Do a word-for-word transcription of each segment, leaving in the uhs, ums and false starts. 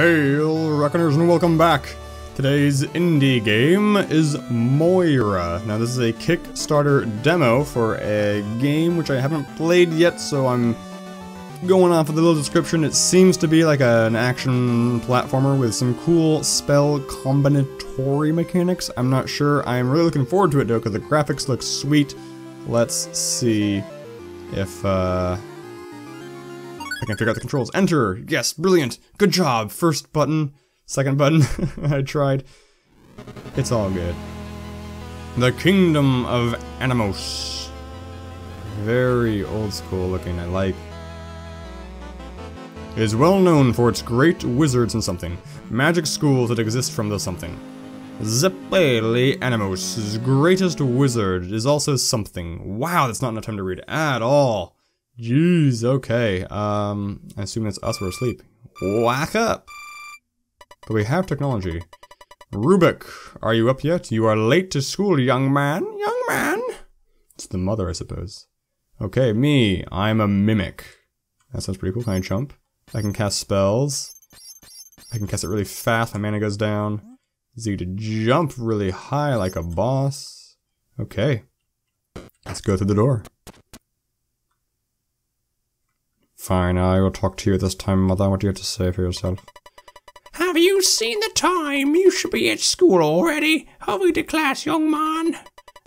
Hey, Reckoners, and welcome back! Today's indie game is Moira. Now, this is a Kickstarter demo for a game which I haven't played yet, so I'm going off of the little description. It seems to be like a, an action platformer with some cool spell combinatory mechanics. I'm not sure. I'm really looking forward to it, though, because the graphics look sweet. Let's see if, uh... I can figure out the controls. Enter! Yes, brilliant! Good job! First button, second button. I tried. It's all good. The Kingdom of Animos. Very old school looking, I like. It is well known for its great wizards and something. Magic schools that exist from the something. Zeppeli, Animos' greatest wizard, is also something. Wow, that's not enough time to read at all. Jeez, okay, um, I assume that's us, we're asleep. Whack up! But we have technology. Rubick, are you up yet? You are late to school, young man, young man! It's the mother, I suppose. Okay, me, I'm a mimic. That sounds pretty cool, can I jump? I can cast spells. I can cast it really fast, my mana goes down. Z to jump really high like a boss. Okay. Let's go through the door. Fine, I will talk to you this time, mother. What do you have to say for yourself? Have you seen the time? You should be at school already. Hurry to class, young man.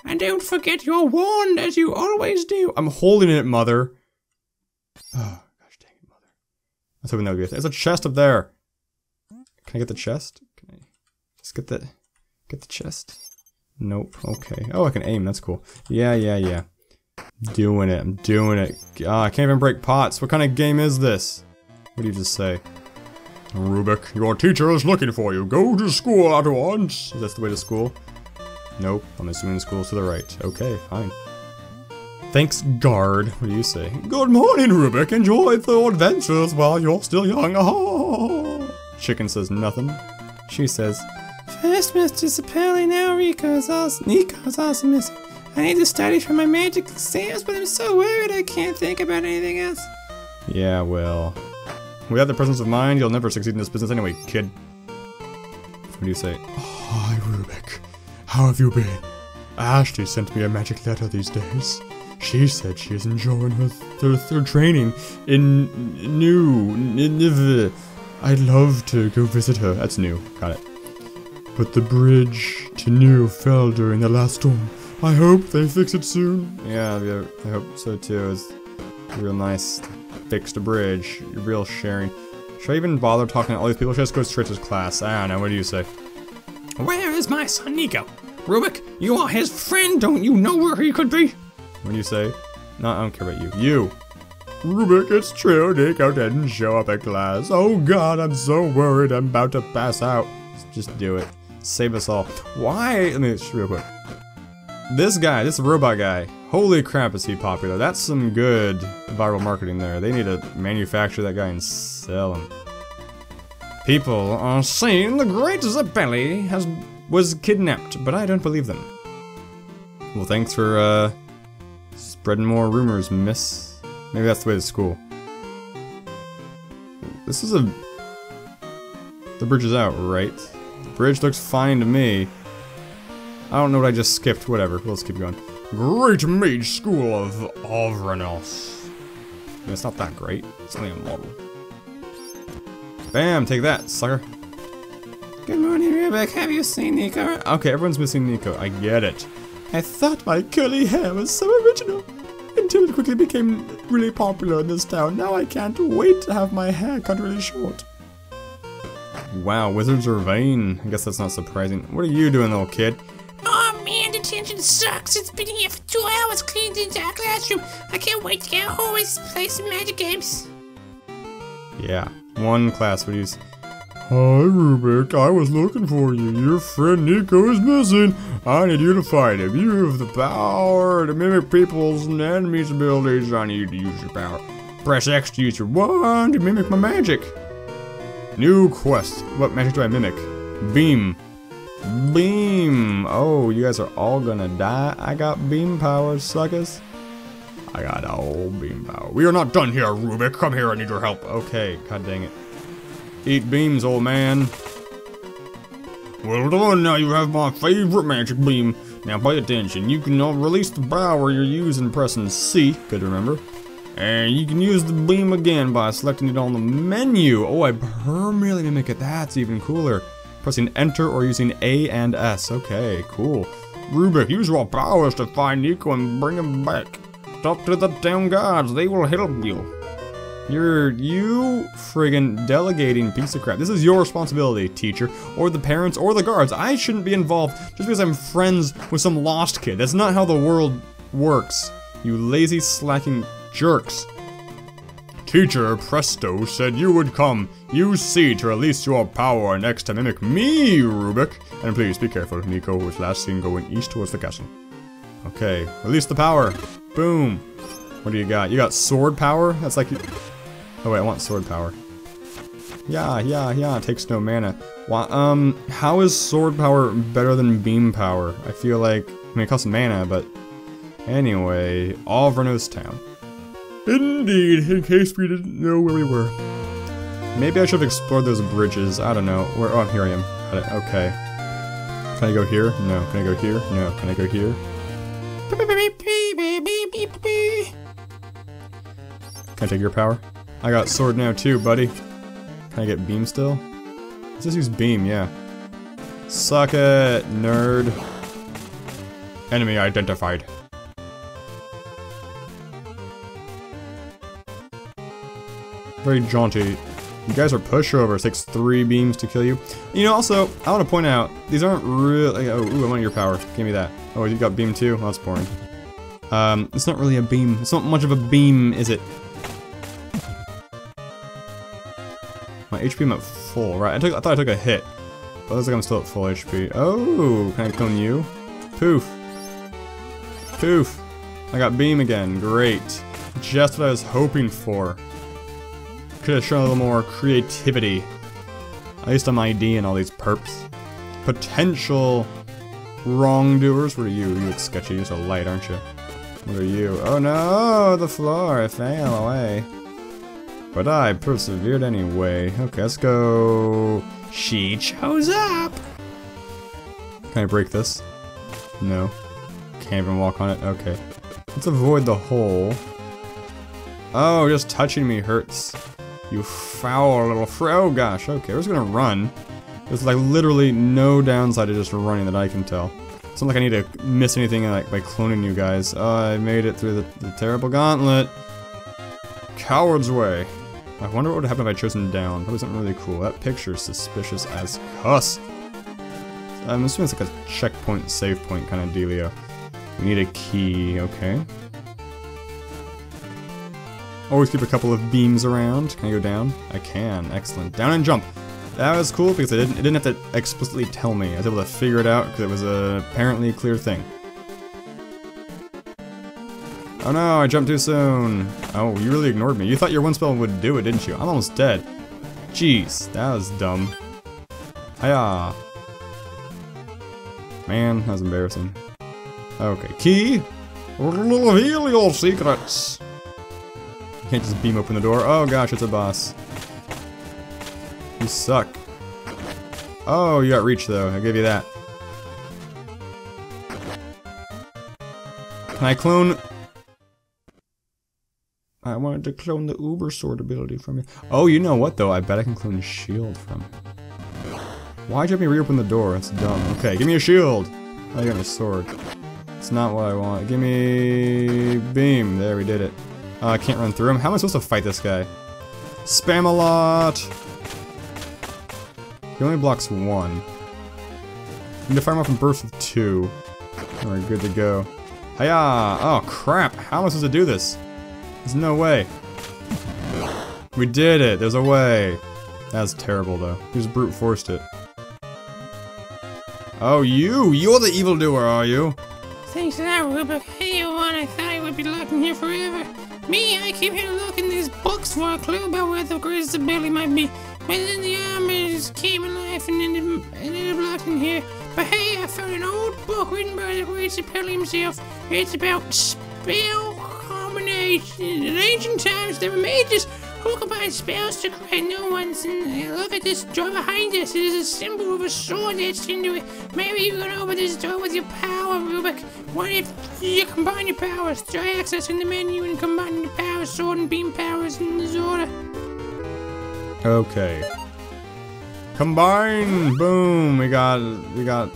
And don't forget your wand, as you always do. I'm holding it, mother. Oh, gosh dang it, mother. I was hoping that would be a thing. There's a chest up there. Can I get the chest? Can I just get the, get the chest? Nope, okay. Oh, I can aim, that's cool. Yeah, yeah, yeah. Doing it, I'm doing it. Uh, I can't even break pots. What kind of game is this? What do you just say? Rubick, your teacher is looking for you. Go to school at once. Is that the way to school? Nope, I'm assuming the school's to the right. Okay, fine. Thanks, guard. What do you say? Good morning, Rubick. Enjoy your adventures while you're still young. Oh. Chicken says nothing. She says, first Mister Zeppeli, now Rico's also, Nico's also missing. I need to study for my magic exams, but I'm so worried I can't think about anything else. Yeah, well... without the presence of mind, you'll never succeed in this business anyway, kid. What do you say? Oh, hi, Rubick. How have you been? Ashley sent me a magic letter these days. She said she is enjoying her, her, her training in... new... In, I'd love to go visit her. That's new. Got it. But the bridge to new fell during the last storm. I hope they fix it soon. Yeah, yeah, I hope so too. It's real nice to fix the bridge. Real sharing. Should I even bother talking to all these people? Should I just go straight to class? I don't know, what do you say? Where is my son Nico? Rubick, you are his friend, don't you know where he could be? What do you say? No, I don't care about you. You! Rubick, it's true, Nico didn't show up at class. Oh god, I'm so worried I'm about to pass out. Just do it. Save us all. Why? Let me just real quick. This guy, this robot guy, holy crap is he popular. That's some good viral marketing there. They need to manufacture that guy and sell him. People are saying the great Zeppeli has was kidnapped, but I don't believe them. Well, thanks for uh, spreading more rumors, miss. Maybe that's the way to school. This is a... the bridge is out, right? The bridge looks fine to me. I don't know what I just skipped, whatever, let's keep going. Great Mage School of Avranos. I mean, it's not that great, it's only a model. Bam, take that, sucker. Good morning, Rubick, have you seen Nico? Okay, everyone's missing Nico, I get it. I thought my curly hair was so original, until it quickly became really popular in this town. Now I can't wait to have my hair cut really short. Wow, wizards are vain. I guess that's not surprising. What are you doing, little kid? Oh man, detention sucks. It's been here for two hours cleaned into our classroom. I can't wait to get home and play some magic games. Yeah, one class, what do you say? Hi, Rubick. I was looking for you. Your friend Nico is missing. I need you to find him. You have the power to mimic people's and enemies' abilities. I need you to use your power. Press X to use your wand to mimic my magic. New quest. What magic do I mimic? Beam. Beam! Oh, you guys are all gonna die. I got beam power, suckers. I got all beam power. We are not done here, Rubick. Come here, I need your help. Okay, god dang it. Eat beams, old man. Well done, now you have my favorite magic beam. Now pay attention, you can release the power you're using pressing C, good to remember. And you can use the beam again by selecting it on the menu. Oh, I permanently mimic it, that's even cooler. Pressing enter or using A and S, okay, cool. Rubick, use your powers to find Nico and bring him back. Talk to the town gods, they will help you. You're, you friggin' delegating piece of crap. This is your responsibility, teacher, or the parents, or the guards. I shouldn't be involved just because I'm friends with some lost kid. That's not how the world works, you lazy, slacking jerks. Teacher Presto said you would come. Use C to release your power next to mimic me, Rubick. And please be careful, Nico was last seen going east towards the castle. Okay, release the power. Boom. What do you got? You got sword power? That's like... Oh wait, I want sword power. Yeah, yeah, yeah, it takes no mana. Why, um, how is sword power better than beam power? I feel like... I mean, it costs mana, but... Anyway, Avranos town. Indeed, in case we didn't know where we were. Maybe I should have explored those bridges, I don't know. Where? Oh, here I am. Okay. Can I go here? No. Can I go here? No. Can I go here? Can I take your power? I got sword now too, buddy. Can I get beam still? Let's just use beam, yeah. Suck it, nerd. Enemy identified. Very jaunty. You guys are pushovers. It takes three beams to kill you. You know, also, I want to point out, these aren't really... Oh, ooh, I want your power. Give me that. Oh, you got beam too? Oh, that's boring. Um, it's not really a beam. It's not much of a beam, is it? My H P I'm at full, right? I, took, I thought I took a hit. But it looks like I'm still at full H P. Oh, can I clone you? Poof. Poof. I got beam again. Great. Just what I was hoping for. Could have shown a little more creativity. At least I'm IDing all these perps. Potential wrongdoers. What are you? You look sketchy. You're so light, aren't you? What are you? Oh no! The floor! I fell away. But I persevered anyway. Okay, let's go. She chose up! Can I break this? No. Can't even walk on it? Okay. Let's avoid the hole. Oh, just touching me hurts. You foul little fro. Oh gosh, okay, we're just gonna run. There's like literally no downside to just running that I can tell. It's not like I need to miss anything like by cloning you guys. Uh, I made it through the, the terrible gauntlet. Coward's way. I wonder what would happen if I chose him down. Probably something really cool. That picture's suspicious as cuss. I'm assuming it's like a checkpoint, save point kind of dealio. We need a key, okay. Always keep a couple of beams around. Can I go down? I can. Excellent. Down and jump. That was cool because it didn't, it didn't have to explicitly tell me. I was able to figure it out because it was a apparently clear thing. Oh no, I jumped too soon. Oh, you really ignored me. You thought your one spell would do it, didn't you? I'm almost dead. Jeez, that was dumb. Hiya. Man, that was embarrassing. Okay, key. Reveal your secrets. Can't just beam open the door. Oh gosh, it's a boss. You suck. Oh, you got reach though. I'll give you that. Can I clone? I wanted to clone the Uber Sword ability from you. Oh, you know what though? I bet I can clone shield from you. Why'd you have me reopen the door? That's dumb. Okay, give me a shield. Oh, you got a sword. It's not what I want. Give me beam. There, we did it. I uh, can't run through him. How am I supposed to fight this guy? Spam a lot! He only blocks one. I need to fire him off in bursts of two. We're good to go. Hiya! Oh crap! How am I supposed to do this? There's no way. We did it! There's a way! That was terrible though. He just brute forced it. Oh, you! You're the evildoer, are you? Thanks for that, Rubick. Hey, you one! I thought I would be locked in here forever. Me, I keep here looking in these books for a clue about where the greatest ability might be. But then the army just came alive and ended, ended up locked in here. But hey, I found an old book written by the great Zeppeli himself. It's about spell combinations. In ancient times, they were mages We'll combine spells to create new ones, and look at this door behind us. It is a symbol of a sword etched into it. Maybe you can open this door with your power, Rubick. What if you combine your powers? Try accessing the menu and combining the power, sword, and beam powers in this order. Okay. Combine! Boom! We got... we got...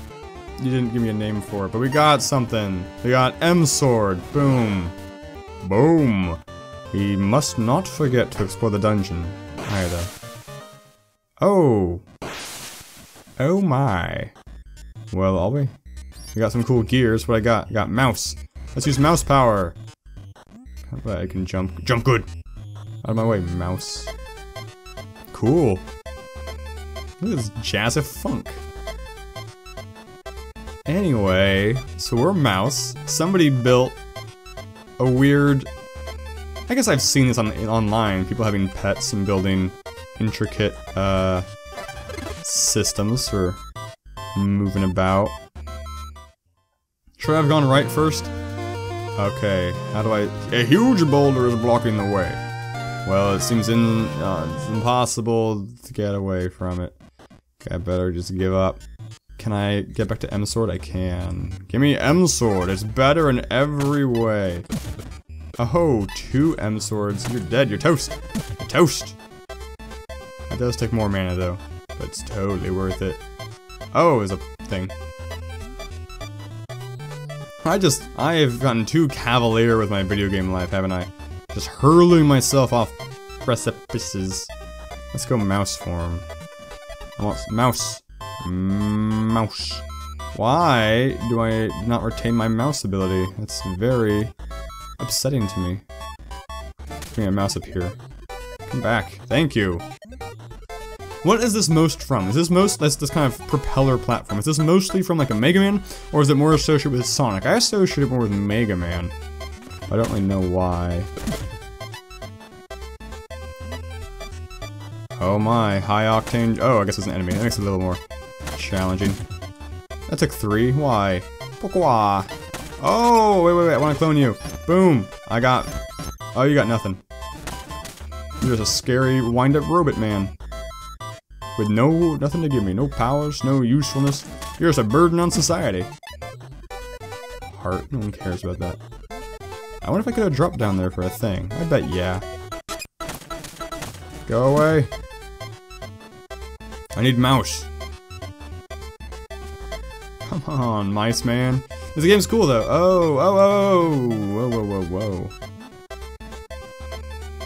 You didn't give me a name for it, but we got something. We got M-Sword. Boom. Boom. We must not forget to explore the dungeon either. Oh. Oh my. Well, are we? We got some cool gears. What I got? I got mouse. Let's use mouse power. How about I can jump? Jump good. Out of my way, mouse. Cool. Look at this jazz of funk. Anyway, so we're mouse. Somebody built a weird... I guess I've seen this on online, people having pets and building intricate uh, systems for moving about. Should I have gone right first? Okay, how do I... A huge boulder is blocking the way. Well, it seems in, uh, it's impossible to get away from it. Okay, I better just give up. Can I get back to M-Sword? I can. Give me M-Sword, it's better in every way. Oh, two M-Swords, you're dead, you're toast! You're toast! It does take more mana though, but it's totally worth it. Oh, is a thing. I just, I have gotten too cavalier with my video game life, haven't I? Just hurling myself off precipices. Let's go mouse form. I want mouse. Mouse. Why do I not retain my mouse ability? That's very upsetting to me. Give me a mouse up here. Come back. Thank you. What is this most from? Is this most, that's this kind of propeller platform. Is this mostly from like a Mega Man? Or is it more associated with Sonic? I associate it more with Mega Man. I don't really know why. Oh my, high octane. Oh, I guess it's an enemy. That makes it a little more challenging. That took three. Why? Pourquoi? Oh, wait, wait, wait. I want to clone you. Boom. I got... Oh, you got nothing. You're just a scary wind-up robot man. With no... nothing to give me. No powers, no usefulness. You're just a burden on society. Heart. No one cares about that. I wonder if I could have dropped down there for a thing. I bet yeah. Go away. I need mouse. Come on, mice man. This game's cool though. Oh, oh, oh, whoa, whoa, whoa, whoa.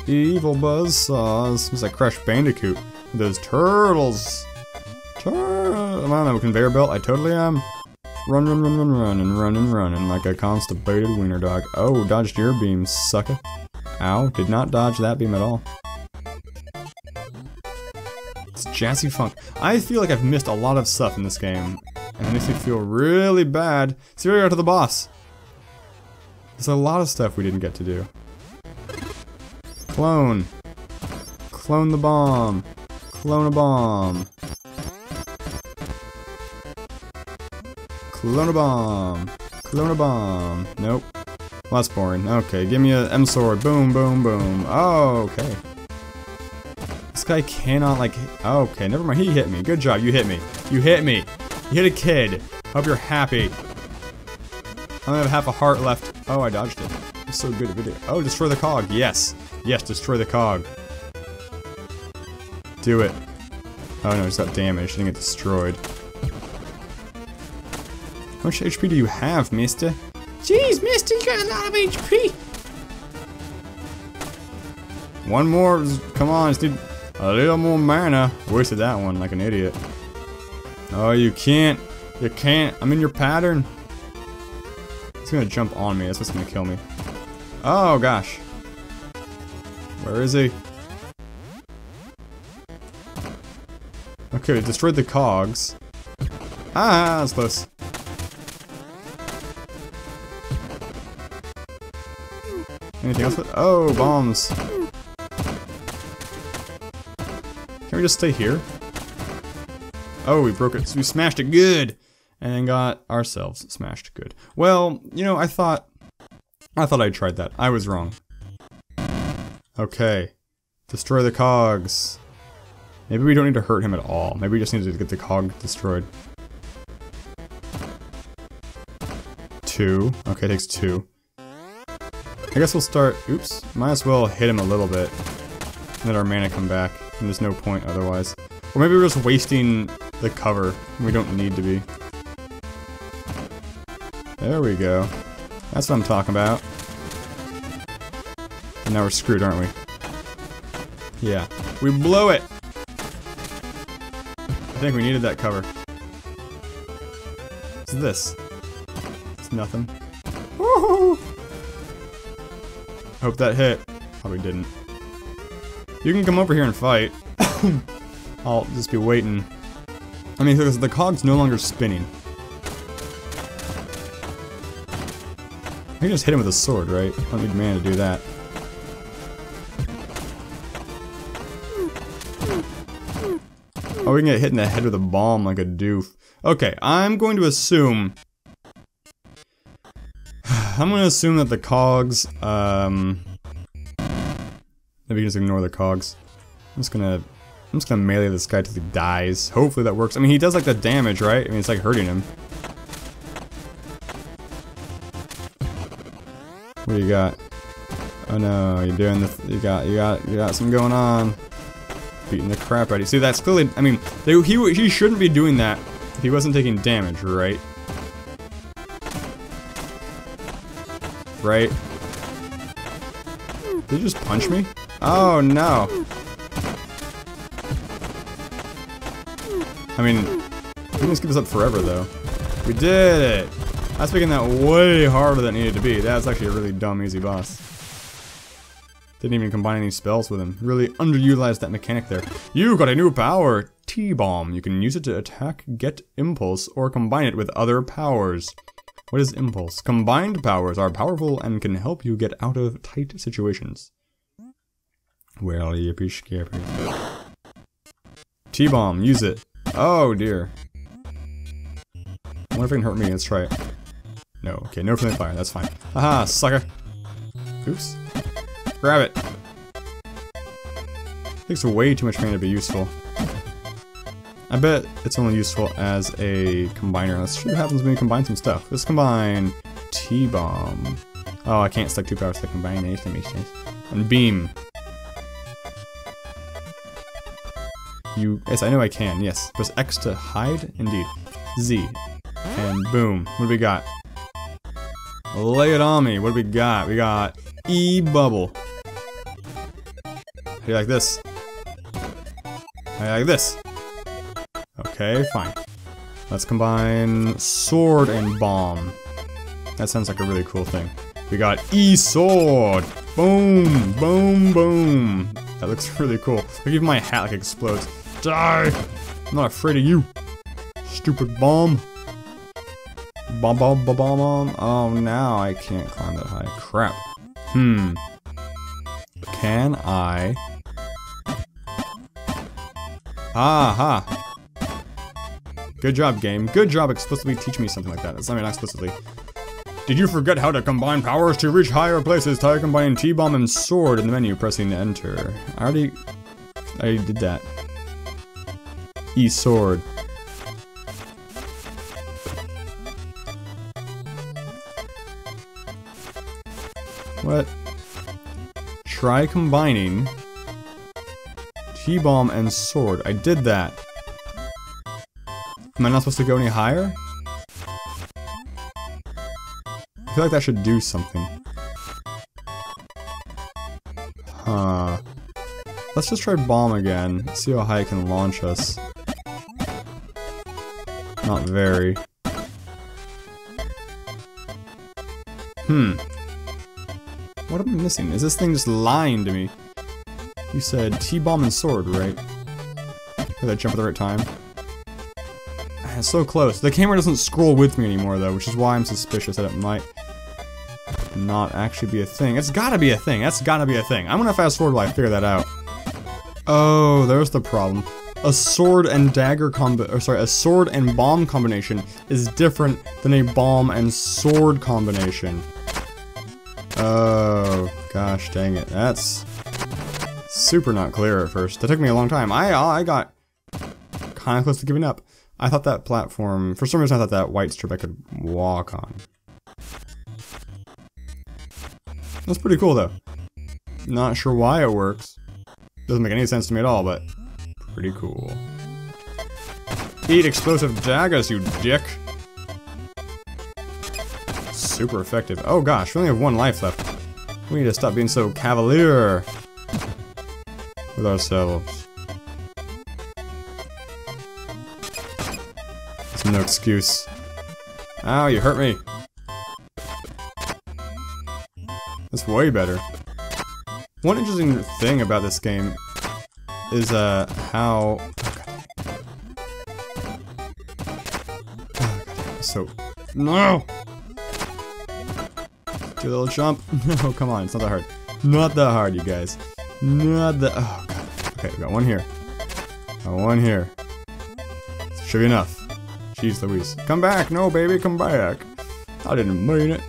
Evil buzzsaws. It was like Crash Bandicoot. Those turtles. Turtles. I'm on a conveyor belt. I totally am. Run, run, run, run, run, and run, and run, and like a constipated wiener dog. Oh, dodged your beam, sucker. Ow, did not dodge that beam at all. It's jazzy funk. I feel like I've missed a lot of stuff in this game. And it makes me feel really bad. See, we got to the boss. There's a lot of stuff we didn't get to do. Clone. Clone the bomb. Clone a bomb. Clone a bomb. Clone a bomb. Nope. Well, that's boring. Okay, give me a M-Sword. Boom, boom, boom. Oh, okay. This guy cannot, like... Okay, never mind. He hit me. Good job. You hit me. You hit me. You hit a kid. Hope you're happy. I only have half a heart left. Oh, I dodged it. It's so good at video. Oh, destroy the cog. Yes. Yes, destroy the cog. Do it. Oh no, it's got damaged. I think it destroyed. How much H P do you have, mister? Jeez, mister, you got a lot of H P. One more. Come on, just need a little more mana. Wasted that one like an idiot. Oh, you can't. You can't. I'm in your pattern. It's gonna jump on me. That's what's gonna kill me. Oh, gosh. Where is he? Okay, we destroyed the cogs. Ah, that's close. Anything else? Oh, bombs. Can we just stay here? Oh, we broke it. So we smashed it good, and then got ourselves smashed good. Well, you know, I thought, I thought I tried that. I was wrong. Okay, Destroy the cogs. Maybe we don't need to hurt him at all. Maybe we just need to get the cog destroyed. Two. Okay, it takes two. I guess we'll start... Oops. Might as well hit him a little bit. And let our mana come back. And there's no point otherwise. Or maybe we're just wasting the cover. We don't need to be. There we go. That's what I'm talking about. And now we're screwed, aren't we? Yeah. We blow it! I think we needed that cover. What's this? It's nothing. Woohoo! Hope that hit. Probably didn't. You can come over here and fight. I'll just be waiting. I mean, because the cog's no longer spinning. I can just hit him with a sword, right? I don't need mana to do that. Oh, we can get hit in the head with a bomb like a doof. Okay, I'm going to assume... I'm going to assume that the cogs, um... maybe just ignore the cogs. I'm just gonna... I'm just gonna melee this guy till he dies. Hopefully that works. I mean, he does like the damage, right? I mean, it's like hurting him. What do you got? Oh no, you're doing the... You got, you got, you got something going on. Beating the crap out of you. See, that's clearly... I mean, they, he, he shouldn't be doing that if he wasn't taking damage, right? Right? Did you just punch me? Oh, no. I mean, he can just keep us up forever, though. We did it! That's making that way harder than it needed to be. That's actually a really dumb, easy boss. Didn't even combine any spells with him. Really underutilized that mechanic there. You got a new power! T-Bomb. You can use it to attack, get impulse, or combine it with other powers. What is impulse? Combined powers are powerful and can help you get out of tight situations. Well, yippee scary. T-Bomb. Use it. Oh, dear. I wonder if it can hurt me. Let's try it. No. Okay, no friendly fire. That's fine. Haha, sucker. Oops. Grab it. Takes way too much mana to be useful. I bet it's only useful as a combiner. Let's see what happens when we combine some stuff. Let's combine T-Bomb. Oh, I can't stick two powers to combine these. That makes sense. And Beam. You. Yes, I know I can. Yes. Press X to hide. Indeed. Z. And boom. What do we got? Lay it on me. What do we got? We got E-Bubble. How do you like this? How do you like this? Okay, fine. Let's combine sword and bomb. That sounds like a really cool thing. We got E-Sword! Boom! Boom, boom! That looks really cool. Look, even my hat like explodes. Die! I'm not afraid of you! Stupid bomb! Bomb, bomb, bomb, bomb. Oh, now I can't climb that high. Crap. Hmm. Can I... Aha! Good job, game. Good job explicitly teaching me something like that. That's, I mean, not explicitly. Did you forget how to combine powers to reach higher places? Try combining T-Bomb and Sword in the menu, pressing Enter. I already... I already did that. E-Sword. What? Try combining T-Bomb and Sword. I did that. Am I not supposed to go any higher? I feel like that should do something. Huh. Let's just try Bomb again. Let's see how high it can launch us. Not very. Hmm. What am I missing? Is this thing just lying to me? You said T-Bomb and Sword, right? Did I jump at the right time? It's so close. The camera doesn't scroll with me anymore, though, which is why I'm suspicious that it might not actually be a thing. It's gotta be a thing. That's gotta be a thing. I'm gonna fast forward while I figure that out. Oh, there's the problem. A sword and dagger combo- or sorry, a sword and bomb combination is different than a bomb and sword combination. Oh, gosh dang it. That's super not clear at first. That took me a long time. I I got kind of close to giving up. I thought that platform, for some reason I thought that white strip I could walk on. That's pretty cool though. Not sure why it works. Doesn't make any sense to me at all, but pretty cool. Eat explosive daggers, you dick! Super effective. Oh gosh, we only have one life left. We need to stop being so cavalier with ourselves. There's no excuse. Ow, you hurt me. That's way better. One interesting thing about this game is uh, how... Oh, God. Oh, God. So... No! Do a little jump. No, come on, it's not that hard. Not that hard, you guys. Not that... Oh, God. Okay, we got one here. Got one here. Should be enough. Jeez Louise. Come back! No, baby, come back! I didn't mean it.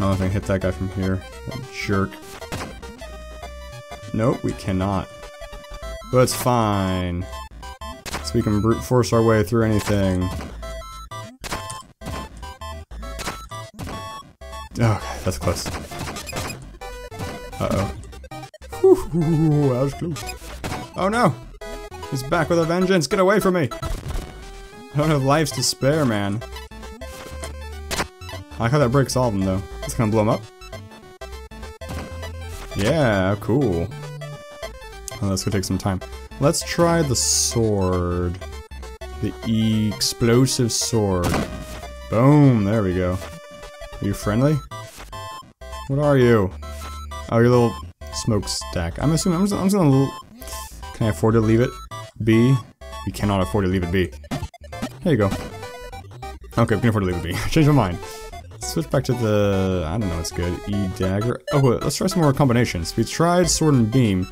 Oh, if I can hit that guy from here. That jerk. Nope, we cannot. But it's fine. So we can brute force our way through anything. Oh, that's close. Uh-oh. Ooh, that was close. Oh no! He's back with a vengeance! Get away from me! I don't have lives to spare, man. I like how that breaks all of them, though. It's gonna blow them up. Yeah, cool. Oh, that's gonna take some time. Let's try the sword. The e explosive sword. Boom, there we go. Are you friendly? What are you? Oh, your little smokestack. I'm assuming, I'm just, I'm just gonna little... Can I afford to leave it be? You cannot afford to leave it be. There you go. Okay, we can afford to leave it be. Change my mind. Switch back to the... I don't know what's good. E dagger. Oh, wait, let's try some more combinations. We tried sword and beam.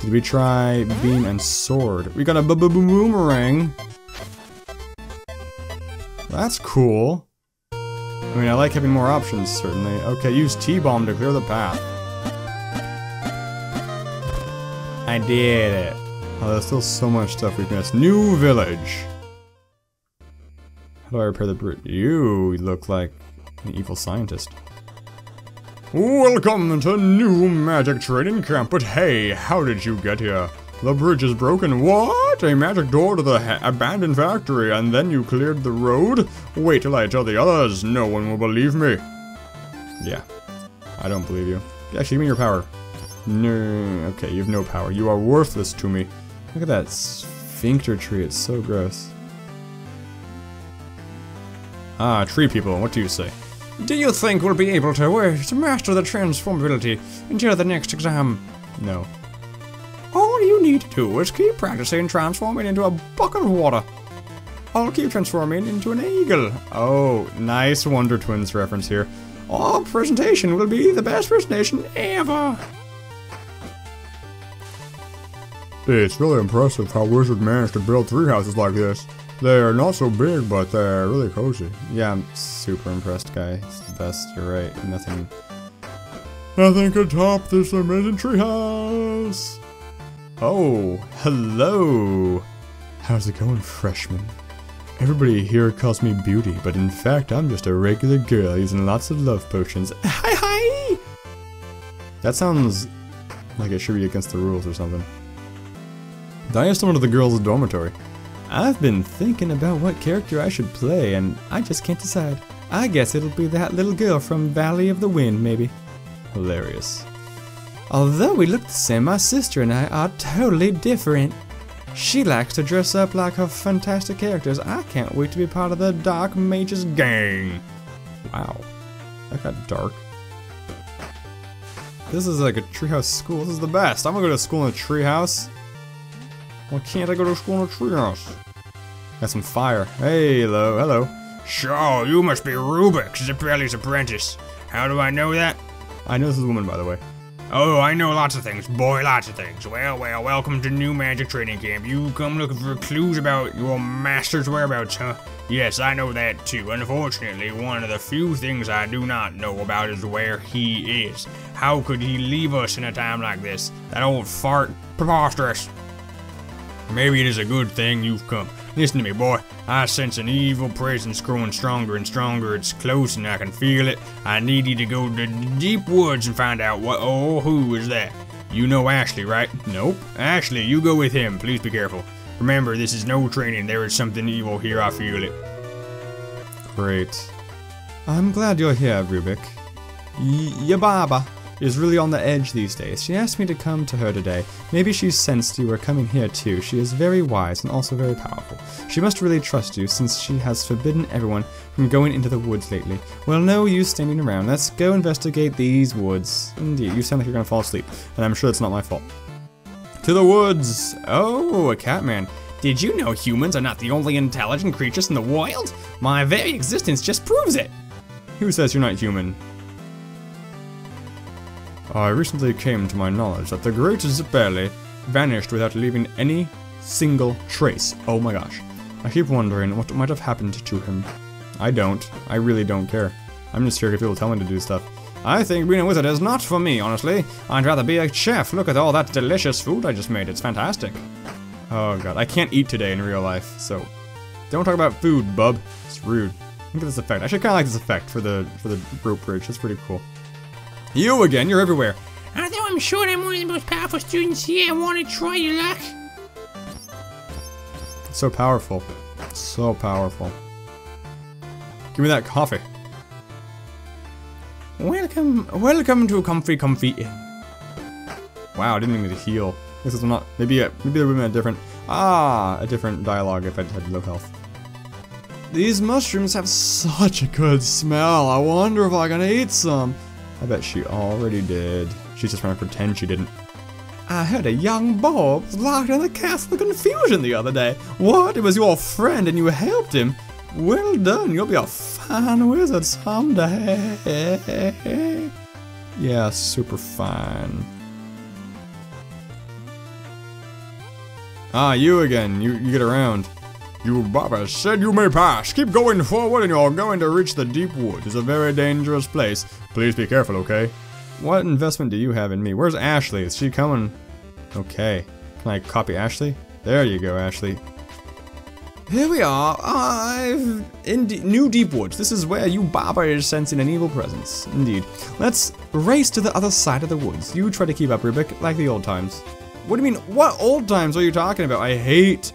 Did we try beam and sword? We got a b-b-boomerang. That's cool. I mean, I like having more options, certainly. Okay, use T-bomb to clear the path. I did it. Oh, there's still so much stuff we've missed. New village. How do I repair the brute? You look like an evil scientist. Welcome to new magic training camp, but hey, how did you get here? The bridge is broken. What? A magic door to the abandoned factory, and then you cleared the road? Wait till I tell the others. No one will believe me. Yeah. I don't believe you. Actually, give me your power. No. Okay, you have no power. You are worthless to me. Look at that sphincter tree. It's so gross. Ah, tree people, what do you say? Do you think we'll be able to, uh, to master the transformability until the next exam? No. All you need to do is keep practicing transforming into a bucket of water. I'll keep transforming into an eagle. Oh, nice Wonder Twins reference here. Our presentation will be the best presentation ever. It's really impressive how Wizard managed to build three houses like this. They're not so big, but they're really cozy. Yeah, I'm super impressed, guy. It's the best, you're right. Nothing... Nothing could top this amazing treehouse! Oh, hello! How's it going, freshman? Everybody here calls me Beauty, but in fact, I'm just a regular girl using lots of love potions. Hi, hi! That sounds like it should be against the rules or something. Diana stole into the girls' dormitory. I've been thinking about what character I should play, and I just can't decide. I guess it'll be that little girl from Valley of the Wind, maybe. Hilarious. Although we look the same, my sister and I are totally different. She likes to dress up like her fantastic characters. I can't wait to be part of the Dark Mage's gang. Wow. That got dark. This is like a treehouse school. This is the best. I'm gonna go to school in a treehouse. Why can't I go to school in a treehouse? Got some fire. Hey, hello, hello. So, you must be Rubick, Zeppeli's apprentice. How do I know that? I know this is a woman, by the way. Oh, I know lots of things, boy, lots of things. Well, well, welcome to New Magic Training Camp. You come looking for clues about your master's whereabouts, huh? Yes, I know that too. Unfortunately, one of the few things I do not know about is where he is. How could he leave us in a time like this? That old fart, preposterous. Maybe it is a good thing you've come. Listen to me, boy. I sense an evil presence growing stronger and stronger. It's close and I can feel it. I need you to go to the deep woods and find out what or who is that. You know Ashley, right? Nope. Ashley, you go with him. Please be careful. Remember, this is no training. There is something evil here. I feel it. Great. I'm glad you're here, Rubick. Yubaba is really on the edge these days. She asked me to come to her today. Maybe she sensed you were coming here too. She is very wise and also very powerful. She must really trust you since she has forbidden everyone from going into the woods lately. Well, no use standing around. Let's go investigate these woods. Indeed, you sound like you're gonna fall asleep, and I'm sure it's not my fault. To the woods! Oh, a Catman. Did you know humans are not the only intelligent creatures in the wild? My very existence just proves it! Who says you're not human? I recently came to my knowledge that the great Zeppeli vanished without leaving any single trace. Oh my gosh. I keep wondering what might have happened to him. I don't. I really don't care. I'm just here because people tell me to do stuff. I think being a wizard is not for me, honestly. I'd rather be a chef. Look at all that delicious food I just made. It's fantastic. Oh god, I can't eat today in real life, so... Don't talk about food, bub. It's rude. Look at this effect. I should kinda like this effect for the, for the rope bridge. That's pretty cool. You again, you're everywhere. Although I'm sure I'm one of the most powerful students here, I want to try your luck. So powerful. So powerful. Give me that coffee. Welcome, welcome to Comfy Comfy Inn. Wow, I didn't even get a heal. This is not, maybe, a, maybe there would have been a different, ah, a different dialogue if I had low health. These mushrooms have such a good smell. I wonder if I can eat some. I bet she already did. She's just trying to pretend she didn't. I heard a young boy was locked in the Castle of Confusion the other day. What? It was your friend and you helped him? Well done, you'll be a fine wizard someday. Yeah, super fine. Ah, you again. You, you get around. Yubaba said you may pass. Keep going forward and you're going to reach the deep woods. It's a very dangerous place. Please be careful, okay? What investment do you have in me? Where's Ashley? Is she coming? Okay. Can I copy Ashley? There you go, Ashley. Here we are. I've... in de New Deep Woods. This is where Yubaba is sensing an evil presence. Indeed. Let's race to the other side of the woods. You try to keep up, Rubick, like the old times. What do you mean? What old times are you talking about? I hate...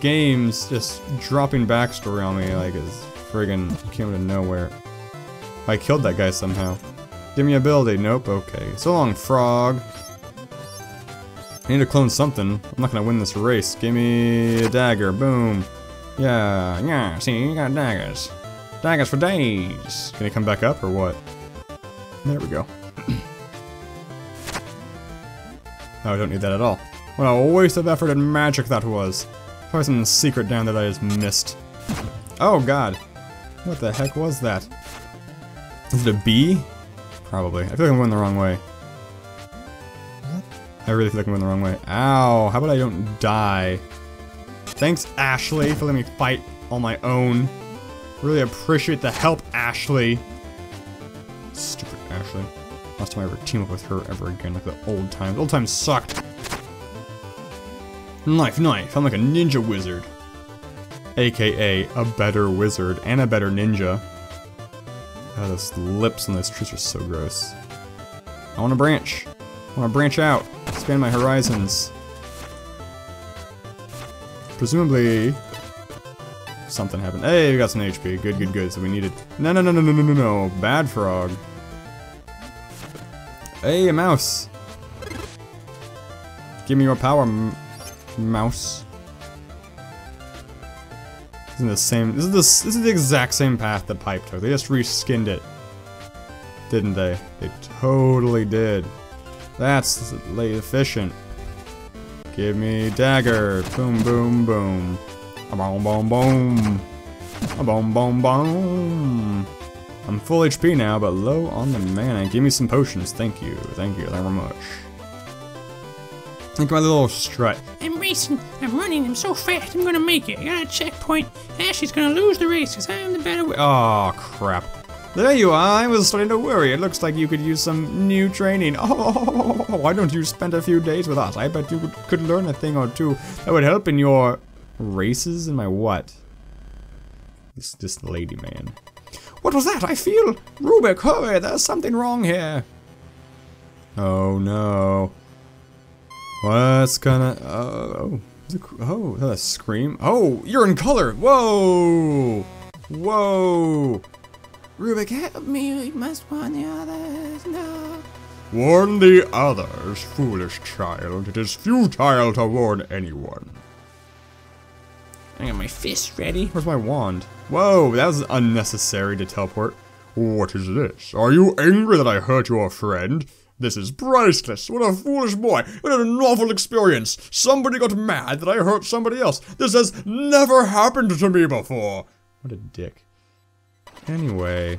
games just dropping backstory on me like it's friggin' came out of nowhere. I killed that guy somehow. Give me ability. Nope. Okay. So long, frog. I need to clone something. I'm not gonna win this race. Give me a dagger. Boom. Yeah. Yeah. See, you got daggers. Daggers for days. Can he come back up or what? There we go. Oh, I don't need that at all. What a waste of effort and magic that was. Probably something secret down that I just missed. Oh god. What the heck was that? Is it a bee? Probably. I feel like I'm going the wrong way. I really feel like I'm going the wrong way. Ow, how about I don't die? Thanks, Ashley, for letting me fight on my own. Really appreciate the help, Ashley. Stupid Ashley. Last time I ever team up with her ever again, like the old times. Old times sucked. Knife, knife, I'm like a ninja wizard. A K A a better wizard and a better ninja. Oh, those lips on those trees are so gross. I want to branch. I want to branch out. Expand my horizons. Presumably... something happened. Hey, we got some H P. Good, good, good. So we needed... No, no, no, no, no, no, no, no. Bad frog. Hey, a mouse. Give me your power, m mouse. Isn't the same? This is the this is the exact same path that Pipe took. They just reskinned it, didn't they? They totally did. That's late efficient. Give me dagger. Boom, boom, boom. A boom, boom, boom. A boom, boom, boom. I'm full H P now, but low on the mana. Give me some potions, thank you, thank you, thank you very much. Look at my little strut. I'm racing, I'm running, I'm so fast, I'm gonna make it. I got a checkpoint. Ashley's gonna lose the race, because I'm the better way. Oh, crap. There you are, I was starting to worry. It looks like you could use some new training. Oh, why don't you spend a few days with us? I bet you could learn a thing or two that would help in your races and my what? This, this lady man. What was that? I feel... Rubick, hurry, there's something wrong here. Oh no. What's gonna... Oh, oh, that a scream? Oh, you're in color! Whoa! Whoa! Rubick, help me, you must warn the others, no. Warn the others, foolish child. It is futile to warn anyone. I got my fist ready. Where's my wand? Whoa, that was unnecessary to teleport. What is this? Are you angry that I hurt your friend? This is priceless. What a foolish boy. What a novel experience. Somebody got mad that I hurt somebody else. This has never happened to me before. What a dick. Anyway,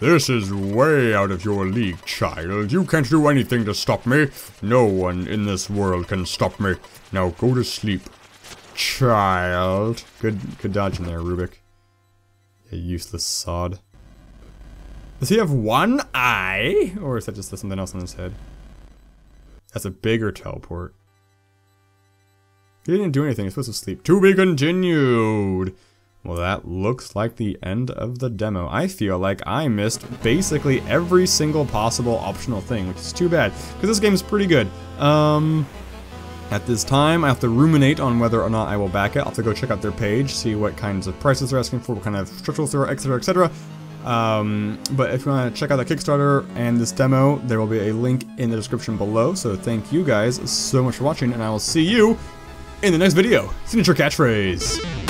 this is way out of your league, child. You can't do anything to stop me. No one in this world can stop me. Now go to sleep, child. Good, good dodge in there, Rubick. A useless sod. Does he have one eye, or is that just something else on his head? That's a bigger teleport. He didn't do anything. He's supposed to sleep. To be continued. Well, that looks like the end of the demo. I feel like I missed basically every single possible optional thing, which is too bad, because this game is pretty good. Um, at this time, I have to ruminate on whether or not I will back it. I'll have to go check out their page, see what kinds of prices they're asking for, what kind of structures there are, et cetera, et cetera. Um, but if you want to check out the Kickstarter and this demo, there will be a link in the description below. So thank you guys so much for watching, and I will see you in the next video. Signature catchphrase.